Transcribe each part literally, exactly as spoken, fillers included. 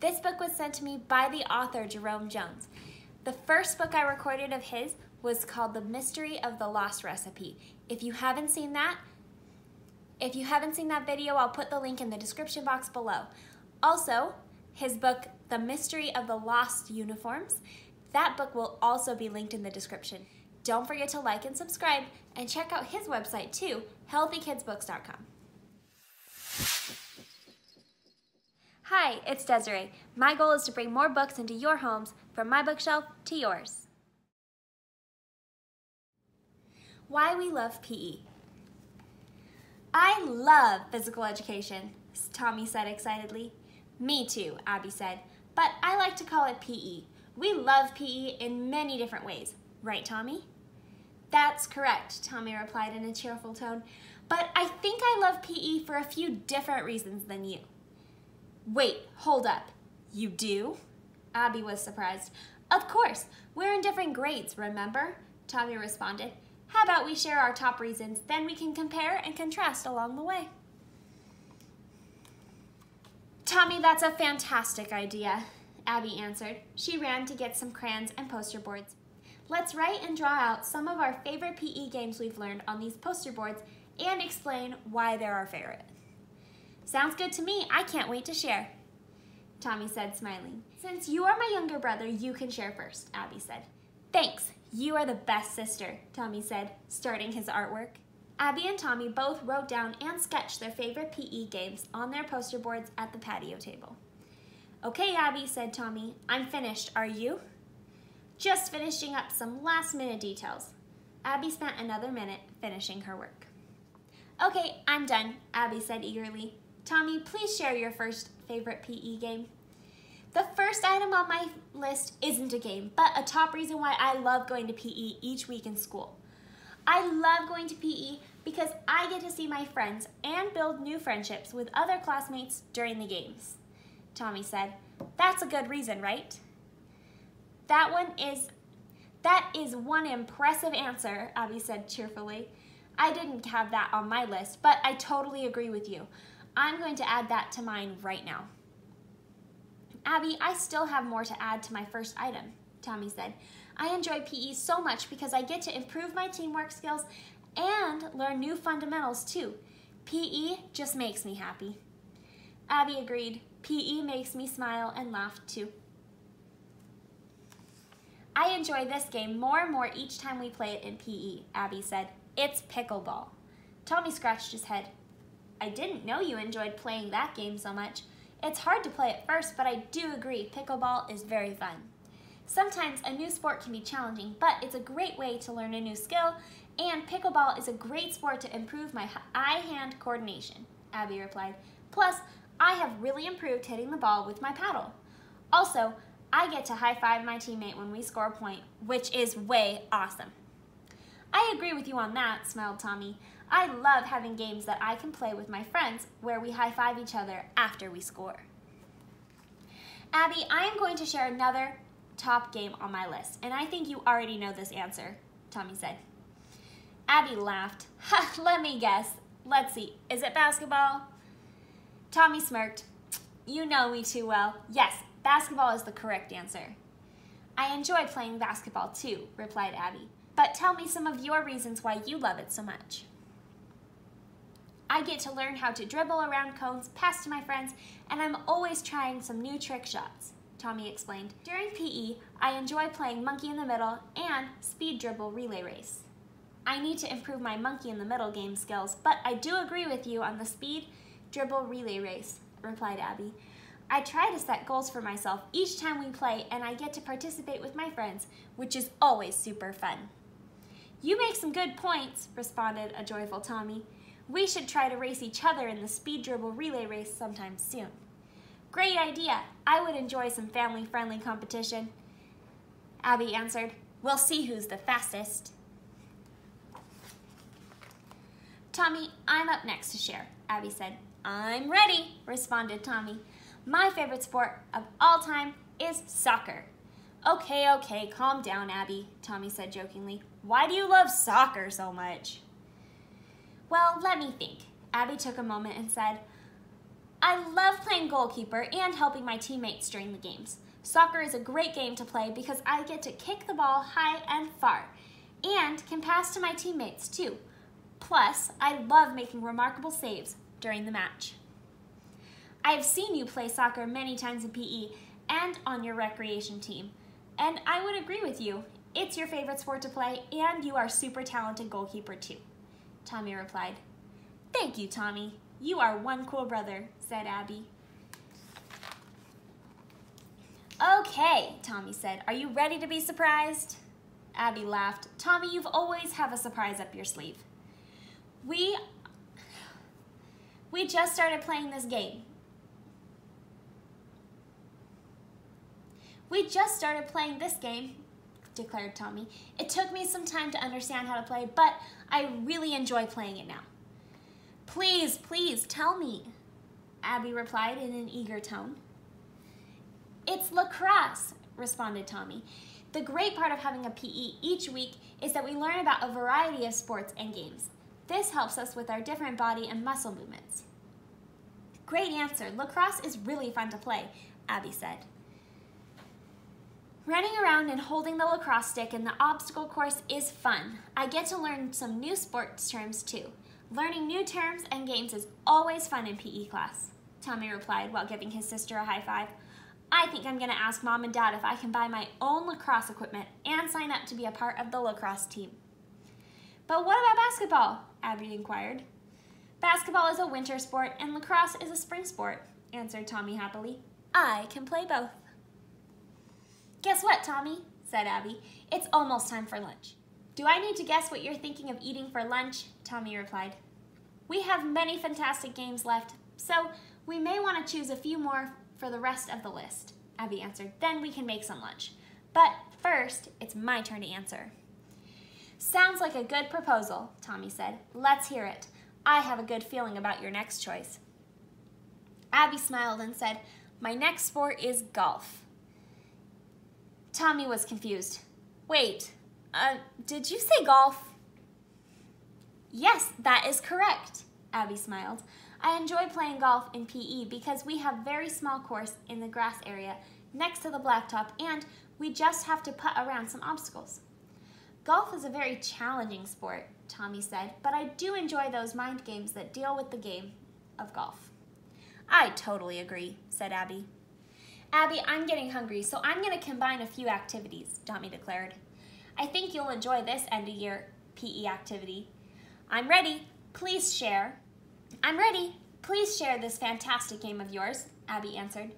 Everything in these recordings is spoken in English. This book was sent to me by the author, Jerome Jones. The first book I recorded of his was called The Mystery of the Lost Recipe. If you haven't seen that, if you haven't seen that video, I'll put the link in the description box below. Also, his book, The Mystery of the Lost Uniforms, that book will also be linked in the description. Don't forget to like and subscribe, and check out his website too, healthy kids books dot com. Hi, it's Desiree. My goal is to bring more books into your homes, from my bookshelf to yours. Why we love P E. I love physical education, Tommy said excitedly. Me too, Abby said, but I like to call it P E. We love P E in many different ways, right, Tommy? That's correct, Tommy replied in a cheerful tone, but I think I love P E for a few different reasons than you. Wait, hold up, you do? Abby was surprised. Of course, we're in different grades, remember? Tommy responded. How about we share our top reasons, then we can compare and contrast along the way. Tommy, that's a fantastic idea, Abby answered. She ran to get some crayons and poster boards. Let's write and draw out some of our favorite P E games we've learned on these poster boards and explain why they're our favorite. Sounds good to me, I can't wait to share, Tommy said, smiling. Since you are my younger brother, you can share first, Abby said. Thanks. You are the best sister, Tommy said, starting his artwork. Abby and Tommy both wrote down and sketched their favorite P E games on their poster boards at the patio table. Okay, Abby, said Tommy, I'm finished, are you? Just finishing up some last minute details. Abby spent another minute finishing her work. Okay, I'm done, Abby said eagerly. Tommy, please share your first favorite P E game. The first item on my list isn't a game, but a top reason why I love going to P E each week in school. I love going to P E because I get to see my friends and build new friendships with other classmates during the games, Tommy said. That's a good reason, right? That one is, that is one impressive answer, Abby said cheerfully. I didn't have that on my list, but I totally agree with you. I'm going to add that to mine right now. Abby, I still have more to add to my first item, Tommy said. I enjoy P E so much because I get to improve my teamwork skills and learn new fundamentals too. P E just makes me happy. Abby agreed. P E makes me smile and laugh too. I enjoy this game more and more each time we play it in P E, Abby said. It's pickleball. Tommy scratched his head. I didn't know you enjoyed playing that game so much. It's hard to play at first, but I do agree pickleball is very fun. Sometimes a new sport can be challenging, but it's a great way to learn a new skill, and pickleball is a great sport to improve my eye-hand coordination, Abby replied. Plus, I have really improved hitting the ball with my paddle. Also, I get to high-five my teammate when we score a point, which is way awesome. I agree with you on that, smiled Tommy. I love having games that I can play with my friends where we high-five each other after we score. Abby, I am going to share another top game on my list, and I think you already know this answer, Tommy said. Abby laughed. Ha, let me guess. Let's see, is it basketball? Tommy smirked. You know me too well. Yes, basketball is the correct answer. I enjoy playing basketball too, replied Abby. But tell me some of your reasons why you love it so much. I get to learn how to dribble around cones, pass to my friends, and I'm always trying some new trick shots, Tommy explained. During P E, I enjoy playing monkey in the middle and speed dribble relay race. I need to improve my monkey in the middle game skills, but I do agree with you on the speed dribble relay race, replied Abby. I try to set goals for myself each time we play, and I get to participate with my friends, which is always super fun. You make some good points, responded a joyful Tommy. We should try to race each other in the speed dribble relay race sometime soon. Great idea. I would enjoy some family-friendly competition. Abby answered, we'll see who's the fastest. Tommy, I'm up next to share, Abby said. I'm ready, responded Tommy. My favorite sport of all time is soccer. Okay, okay, calm down, Abby, Tommy said jokingly. Why do you love soccer so much? Well, let me think. Abby took a moment and said, I love playing goalkeeper and helping my teammates during the games. Soccer is a great game to play because I get to kick the ball high and far and can pass to my teammates too. Plus, I love making remarkable saves during the match. I have seen you play soccer many times in P E and on your recreation team, and I would agree with you. It's your favorite sport to play, and you are a super talented goalkeeper too. Tommy replied. Thank you, Tommy. You are one cool brother, said Abby. Okay, Tommy said. Are you ready to be surprised? Abby laughed. Tommy, you've always have a surprise up your sleeve. We, we just started playing this game. We just started playing this game, declared Tommy. It took me some time to understand how to play, but I really enjoy playing it now. Please, please tell me, Abby replied in an eager tone. It's lacrosse, responded Tommy. The great part of having a P E each week is that we learn about a variety of sports and games. This helps us with our different body and muscle movements. Great answer. Lacrosse is really fun to play, Abby said. Running around and holding the lacrosse stick in the obstacle course is fun. I get to learn some new sports terms too. Learning new terms and games is always fun in P E class, Tommy replied while giving his sister a high five. I think I'm gonna ask Mom and Dad if I can buy my own lacrosse equipment and sign up to be a part of the lacrosse team. But what about basketball? Abby inquired. Basketball is a winter sport and lacrosse is a spring sport, answered Tommy happily. I can play both. Guess what, Tommy, said Abby. It's almost time for lunch. Do I need to guess what you're thinking of eating for lunch? Tommy replied. We have many fantastic games left, so we may want to choose a few more for the rest of the list, Abby answered. Then we can make some lunch. But first, it's my turn to answer. Sounds like a good proposal, Tommy said. Let's hear it. I have a good feeling about your next choice. Abby smiled and said, my next sport is golf. Tommy was confused. Wait, uh, did you say golf? Yes, that is correct, Abby smiled. I enjoy playing golf in P E because we have very small course in the grass area next to the blacktop, and we just have to putt around some obstacles. Golf is a very challenging sport, Tommy said, but I do enjoy those mind games that deal with the game of golf. I totally agree, said Abby. Abby, I'm getting hungry, so I'm going to combine a few activities, Tommy declared. I think you'll enjoy this end-of-year P E activity. I'm ready. Please share. I'm ready. Please share this fantastic game of yours, Abby answered.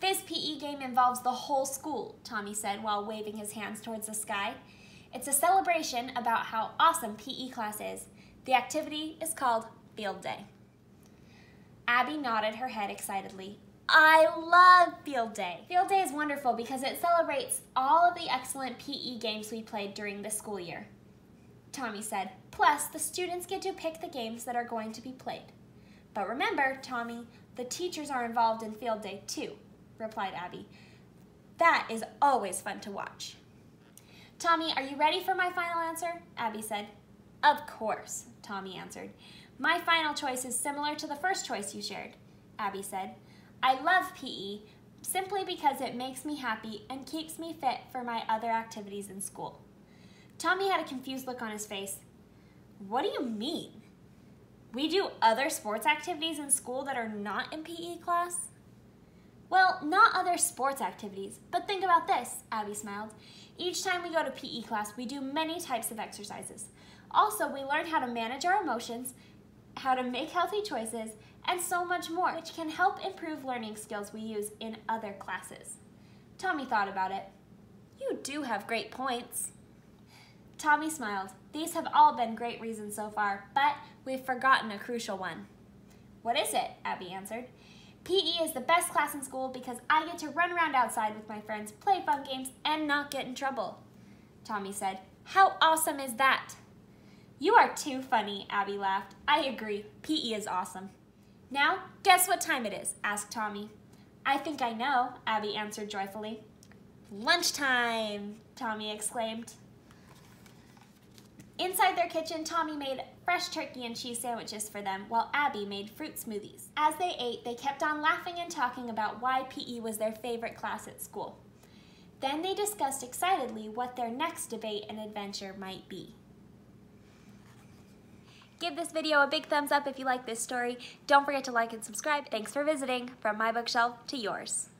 This P E game involves the whole school, Tommy said while waving his hands towards the sky. It's a celebration about how awesome P E class is. The activity is called Field Day. Abby nodded her head excitedly. I love Field Day. Field Day is wonderful because it celebrates all of the excellent P E games we played during the school year, Tommy said. Plus, the students get to pick the games that are going to be played. But remember, Tommy, the teachers are involved in Field Day too, replied Abby. That is always fun to watch. Tommy, are you ready for my final answer? Abby said. Of course, Tommy answered. My final choice is similar to the first choice you shared, Abby said. I love P E simply because it makes me happy and keeps me fit for my other activities in school. Tommy had a confused look on his face. What do you mean? We do other sports activities in school that are not in P E class? Well, not other sports activities, but think about this, Abby smiled. Each time we go to P E class, we do many types of exercises. Also, we learn how to manage our emotions, how to make healthy choices, and so much more, which can help improve learning skills we use in other classes. Tommy thought about it. You do have great points. Tommy smiled. These have all been great reasons so far, but we've forgotten a crucial one. What is it? Abby answered. P E is the best class in school because I get to run around outside with my friends, play fun games, and not get in trouble, Tommy said. How awesome is that? You are too funny, Abby laughed. I agree. P E is awesome. Now, guess what time it is? Asked Tommy. I think I know, Abby answered joyfully. Lunchtime, Tommy exclaimed. Inside their kitchen, Tommy made fresh turkey and cheese sandwiches for them while Abby made fruit smoothies. As they ate, they kept on laughing and talking about why P E was their favorite class at school. Then they discussed excitedly what their next debate and adventure might be. Give this video a big thumbs up if you like this story. Don't forget to like and subscribe. Thanks for visiting From My Bookshelf to Yours.